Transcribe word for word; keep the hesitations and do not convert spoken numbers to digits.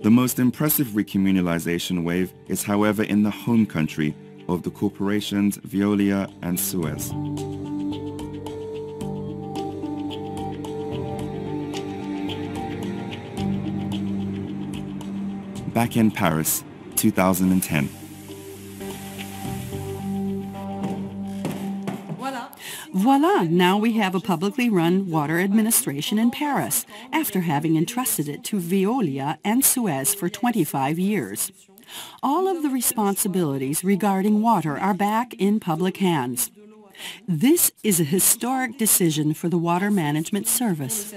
The most impressive recommunalization wave is, however, in the home country of the corporations Veolia and Suez. Back in Paris, two thousand ten. Voila! Now we have a publicly run water administration in Paris, after having entrusted it to Veolia and Suez for twenty-five years. All of the responsibilities regarding water are back in public hands. This is a historic decision for the water management service.